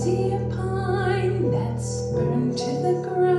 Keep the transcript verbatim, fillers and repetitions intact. see a pine that's burned to the ground.